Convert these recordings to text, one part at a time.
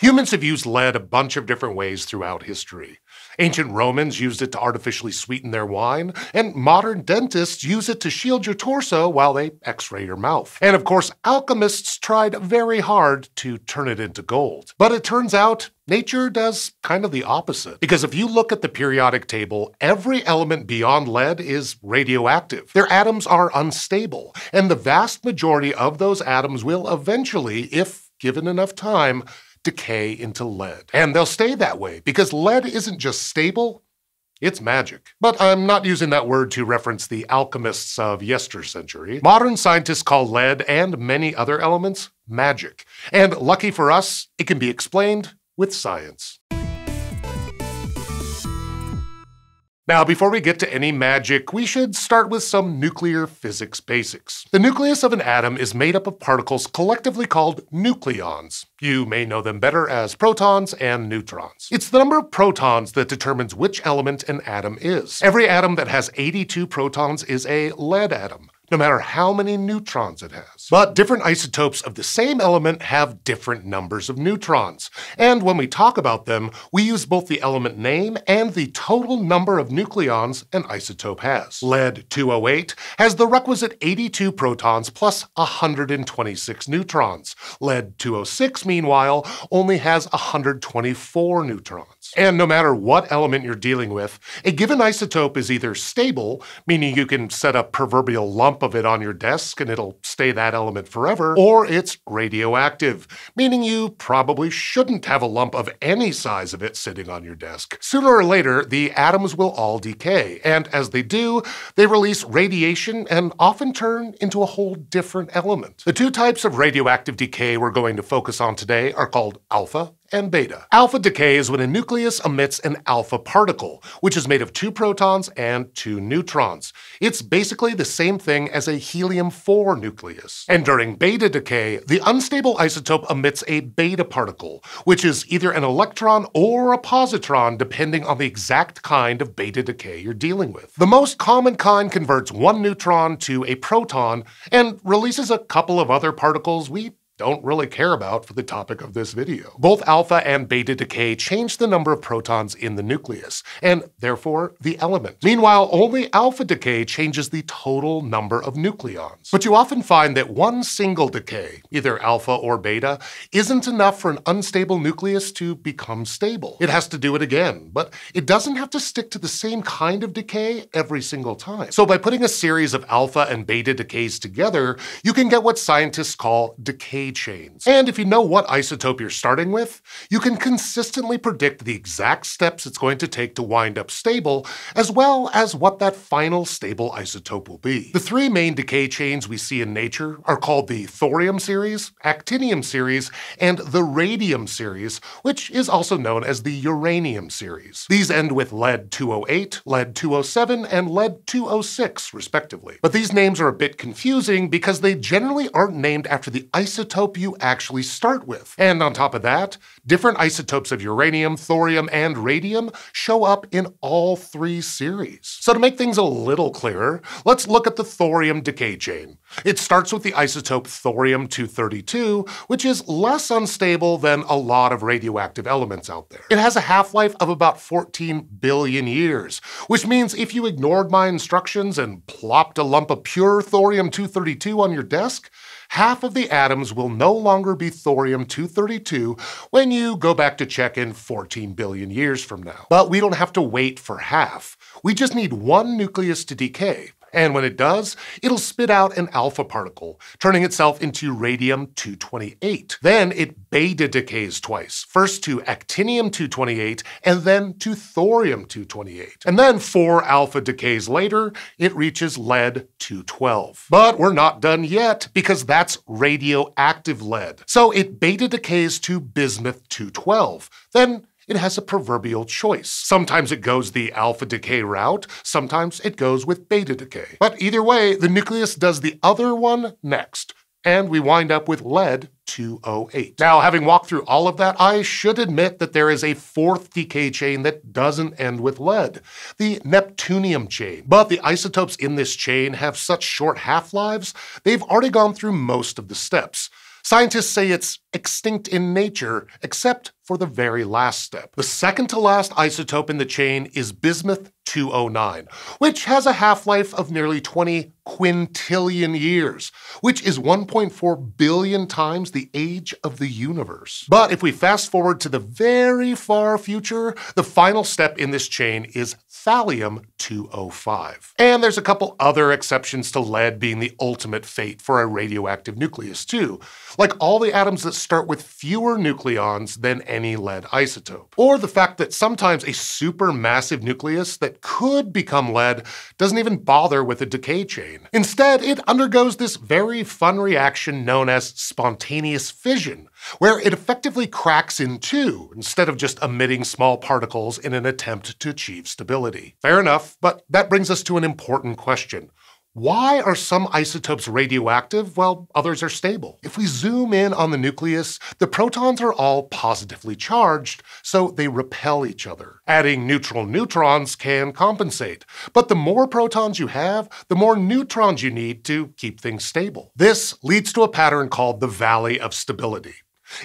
Humans have used lead a bunch of different ways throughout history. Ancient Romans used it to artificially sweeten their wine, and modern dentists use it to shield your torso while they x-ray your mouth. And of course, alchemists tried very hard to turn it into gold. But it turns out, nature does kind of the opposite. Because if you look at the periodic table, every element beyond lead is radioactive. Their atoms are unstable, and the vast majority of those atoms will eventually, if given enough time, decay into lead. And they'll stay that way, because lead isn't just stable, it's magic. But I'm not using that word to reference the alchemists of yestercentury. Modern scientists call lead and many other elements magic. And lucky for us, it can be explained with science. Now, before we get to any magic, we should start with some nuclear physics basics. The nucleus of an atom is made up of particles collectively called nucleons. You may know them better as protons and neutrons. It's the number of protons that determines which element an atom is. Every atom that has 82 protons is a lead atom, no matter how many neutrons it has. But different isotopes of the same element have different numbers of neutrons. And when we talk about them, we use both the element name and the total number of nucleons an isotope has. Lead-208 has the requisite 82 protons plus 126 neutrons. Lead-206, meanwhile, only has 124 neutrons. And no matter what element you're dealing with, a given isotope is either stable, meaning you can set a proverbial lump of it on your desk and it'll stay that element forever, or it's radioactive, meaning you probably shouldn't have a lump of any size of it sitting on your desk. Sooner or later, the atoms will all decay, and as they do, they release radiation and often turn into a whole different element. The two types of radioactive decay we're going to focus on today are called alpha and beta. Alpha decay is when a nucleus emits an alpha particle, which is made of 2 protons and 2 neutrons. It's basically the same thing as a helium-4 nucleus. And during beta decay, the unstable isotope emits a beta particle, which is either an electron or a positron, depending on the exact kind of beta decay you're dealing with. The most common kind converts 1 neutron to a proton and releases a couple of other particles we don't really care about for the topic of this video. Both alpha and beta decay change the number of protons in the nucleus, and therefore the element. Meanwhile, only alpha decay changes the total number of nucleons. But you often find that one single decay, either alpha or beta, isn't enough for an unstable nucleus to become stable. It has to do it again, but it doesn't have to stick to the same kind of decay every single time. So by putting a series of alpha and beta decays together, you can get what scientists call decay chains. And if you know what isotope you're starting with, you can consistently predict the exact steps it's going to take to wind up stable, as well as what that final stable isotope will be. The three main decay chains we see in nature are called the thorium series, actinium series, and the radium series, which is also known as the uranium series. These end with lead-208, lead-207, and lead-206, respectively. But these names are a bit confusing because they generally aren't named after the isotope you actually start with. And on top of that, different isotopes of uranium, thorium, and radium show up in all three series. So to make things a little clearer, let's look at the thorium decay chain. It starts with the isotope thorium-232, which is less unstable than a lot of radioactive elements out there. It has a half-life of about 14 billion years, which means if you ignored my instructions and plopped a lump of pure thorium-232 on your desk, half of the atoms will no longer be thorium-232 when you go back to check in 14 billion years from now. But we don't have to wait for half. We just need one nucleus to decay. And when it does, it'll spit out an alpha particle, turning itself into radium-228. Then it beta decays twice, first to actinium-228 and then to thorium-228. And then 4 alpha decays later, it reaches lead-212. But we're not done yet, because that's radioactive lead. So it beta decays to bismuth-212. Then it has a proverbial choice. Sometimes it goes the alpha decay route, sometimes it goes with beta decay. But either way, the nucleus does the other one next, and we wind up with lead-208. Now, having walked through all of that, I should admit that there is a 4th decay chain that doesn't end with lead, the neptunium chain. But the isotopes in this chain have such short half-lives, they've already gone through most of the steps. Scientists say it's extinct in nature, except for the very last step. The second to last isotope in the chain is bismuth-209, which has a half-life of nearly 20 quintillion years, which is 1.4 billion times the age of the universe. But if we fast forward to the very far future, the final step in this chain is thallium-205. And there's a couple other exceptions to lead being the ultimate fate for a radioactive nucleus too, like all the atoms that start with fewer nucleons than any lead isotope. Or the fact that sometimes a supermassive nucleus that could become lead doesn't even bother with a decay chain. Instead, it undergoes this very fun reaction known as spontaneous fission, where it effectively cracks in two instead of just emitting small particles in an attempt to achieve stability. Fair enough, but that brings us to an important question. Why are some isotopes radioactive while others are stable? If we zoom in on the nucleus, the protons are all positively charged, so they repel each other. Adding neutral neutrons can compensate, but the more protons you have, the more neutrons you need to keep things stable. This leads to a pattern called the valley of stability.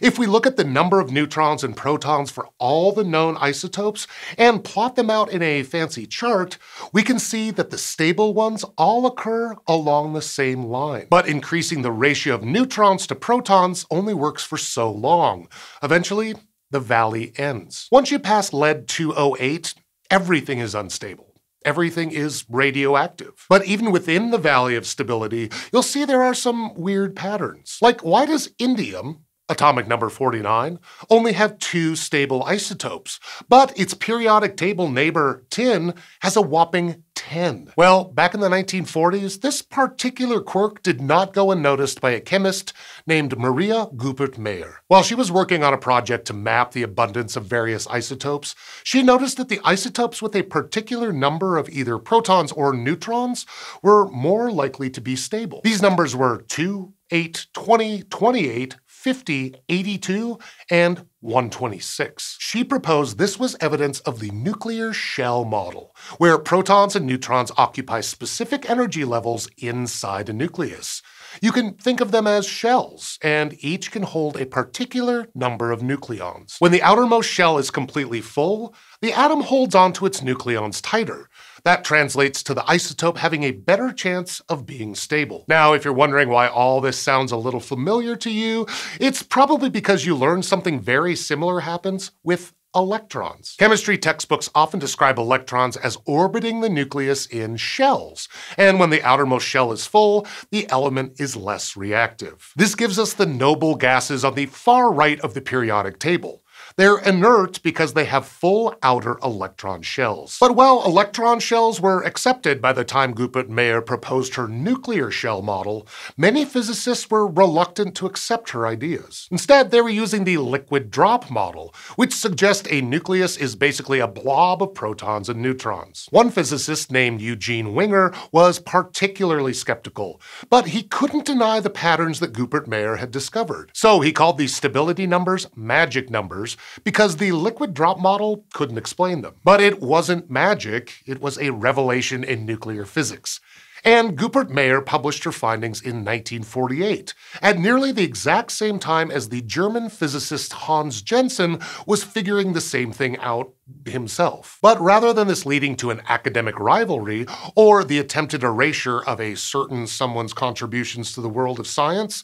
If we look at the number of neutrons and protons for all the known isotopes and plot them out in a fancy chart, we can see that the stable ones all occur along the same line. But increasing the ratio of neutrons to protons only works for so long. Eventually, the valley ends. Once you pass lead-208, everything is unstable. Everything is radioactive. But even within the valley of stability, you'll see there are some weird patterns. Like, why does indium, atomic number 49, only have two stable isotopes, but its periodic table neighbor, tin, has a whopping 10. Well, back in the 1940s, this particular quirk did not go unnoticed by a chemist named Maria Goeppert Mayer. While she was working on a project to map the abundance of various isotopes, she noticed that the isotopes with a particular number of either protons or neutrons were more likely to be stable. These numbers were 2, 8, 20, 28, 50, 82, and 126. She proposed this was evidence of the nuclear shell model, where protons and neutrons occupy specific energy levels inside a nucleus. You can think of them as shells, and each can hold a particular number of nucleons. When the outermost shell is completely full, the atom holds onto its nucleons tighter. That translates to the isotope having a better chance of being stable. Now, if you're wondering why all this sounds a little familiar to you, it's probably because you learned something very similar happens with electrons. Chemistry textbooks often describe electrons as orbiting the nucleus in shells, and when the outermost shell is full, the element is less reactive. This gives us the noble gases on the far right of the periodic table. They're inert because they have full outer electron shells. But while electron shells were accepted by the time Goeppert Mayer proposed her nuclear shell model, many physicists were reluctant to accept her ideas. Instead, they were using the liquid drop model, which suggests a nucleus is basically a blob of protons and neutrons. One physicist named Eugene Wigner was particularly skeptical, but he couldn't deny the patterns that Goeppert Mayer had discovered. So he called these stability numbers magic numbers, because the liquid drop model couldn't explain them. But it wasn't magic, it was a revelation in nuclear physics. And Goeppert Mayer published her findings in 1948, at nearly the exact same time as the German physicist Hans Jensen was figuring the same thing out himself. But rather than this leading to an academic rivalry, or the attempted erasure of a certain someone's contributions to the world of science,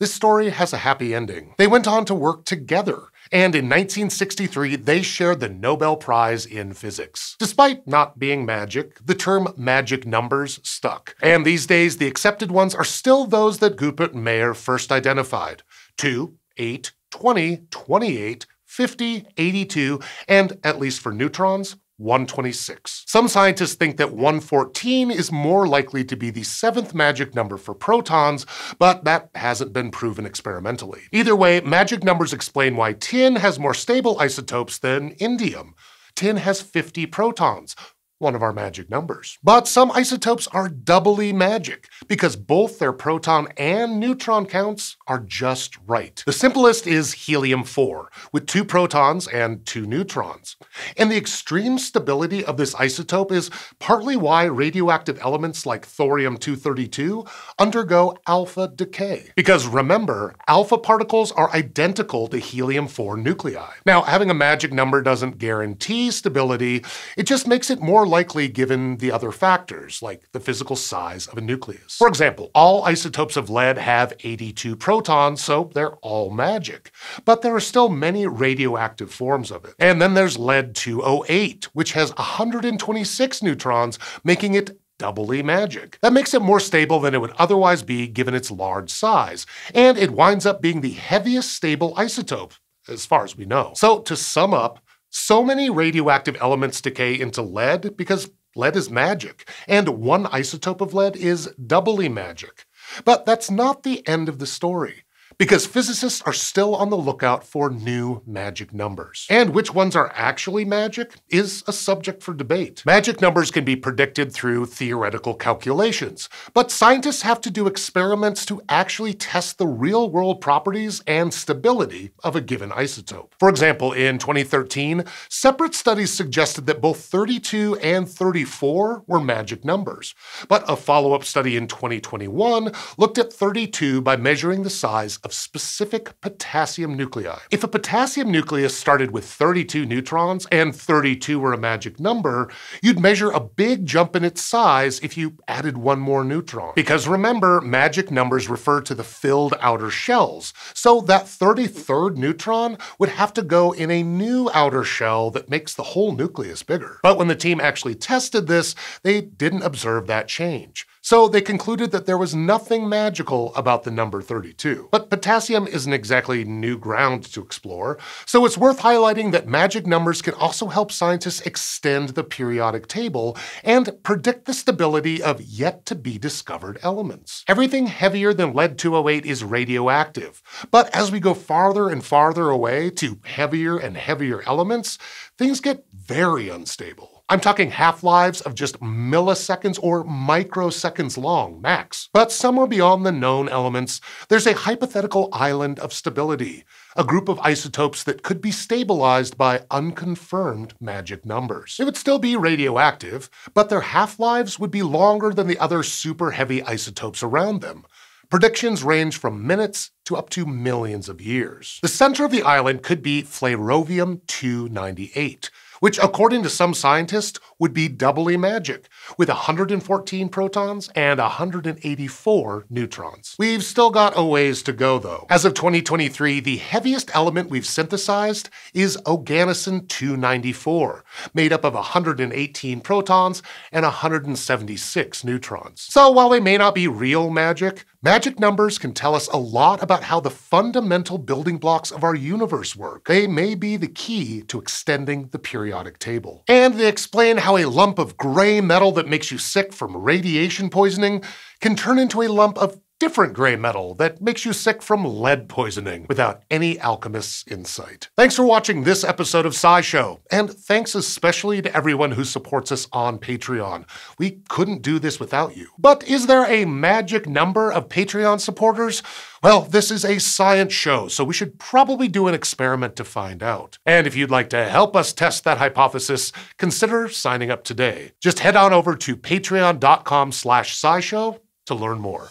this story has a happy ending. They went on to work together, and in 1963, they shared the Nobel Prize in physics. Despite not being magic, the term magic numbers stuck. And these days, the accepted ones are still those that Goeppert Mayer first identified: 2, 8, 20, 28, 50, 82, and, at least for neutrons, 126. Some scientists think that 114 is more likely to be the seventh magic number for protons, but that hasn't been proven experimentally. Either way, magic numbers explain why tin has more stable isotopes than indium. Tin has 50 protons. one of our magic numbers. But some isotopes are doubly magic because both their proton and neutron counts are just right. The simplest is helium-4, with 2 protons and 2 neutrons. And the extreme stability of this isotope is partly why radioactive elements like thorium-232 undergo alpha decay. Because remember, alpha particles are identical to helium-4 nuclei. Now, having a magic number doesn't guarantee stability, it just makes it more likely given the other factors, like the physical size of a nucleus. For example, all isotopes of lead have 82 protons, so they're all magic. But there are still many radioactive forms of it. And then there's lead-208, which has 126 neutrons, making it doubly magic. That makes it more stable than it would otherwise be given its large size, and it winds up being the heaviest stable isotope, as far as we know. So to sum up, so many radioactive elements decay into lead because lead is magic, and one isotope of lead is doubly magic. But that's not the end of the story, because physicists are still on the lookout for new magic numbers. And which ones are actually magic is a subject for debate. Magic numbers can be predicted through theoretical calculations, but scientists have to do experiments to actually test the real-world properties and stability of a given isotope. For example, in 2013, separate studies suggested that both 32 and 34 were magic numbers, but a follow-up study in 2021 looked at 32 by measuring the size of specific potassium nuclei. If a potassium nucleus started with 32 neutrons and 32 were a magic number, you'd measure a big jump in its size if you added one more neutron. Because remember, magic numbers refer to the filled outer shells, so that 33rd neutron would have to go in a new outer shell that makes the whole nucleus bigger. But when the team actually tested this, they didn't observe that change. So they concluded that there was nothing magical about the number 32. But potassium isn't exactly new ground to explore, so it's worth highlighting that magic numbers can also help scientists extend the periodic table and predict the stability of yet-to-be-discovered elements. Everything heavier than lead-208 is radioactive, but as we go farther and farther away to heavier and heavier elements, things get very unstable. I'm talking half-lives of just milliseconds or microseconds long, max. But somewhere beyond the known elements, there's a hypothetical island of stability, a group of isotopes that could be stabilized by unconfirmed magic numbers. It would still be radioactive, but their half-lives would be longer than the other super-heavy isotopes around them. Predictions range from minutes to up to millions of years. The center of the island could be Flerovium-298, which, according to some scientists, would be doubly magic, with 114 protons and 184 neutrons. We've still got a ways to go, though. As of 2023, the heaviest element we've synthesized is Oganesson-294, made up of 118 protons and 176 neutrons. So while they may not be real magic, magic numbers can tell us a lot about how the fundamental building blocks of our universe work. They may be the key to extending the periodic table. And they explain how a lump of gray metal that makes you sick from radiation poisoning can turn into a lump of different gray metal that makes you sick from lead poisoning without any alchemist's insight. Thanks for watching this episode of SciShow, and thanks especially to everyone who supports us on Patreon. We couldn't do this without you. But is there a magic number of Patreon supporters? Well, this is a science show, so we should probably do an experiment to find out. And if you'd like to help us test that hypothesis, consider signing up today. Just head on over to patreon.com/scishow to learn more.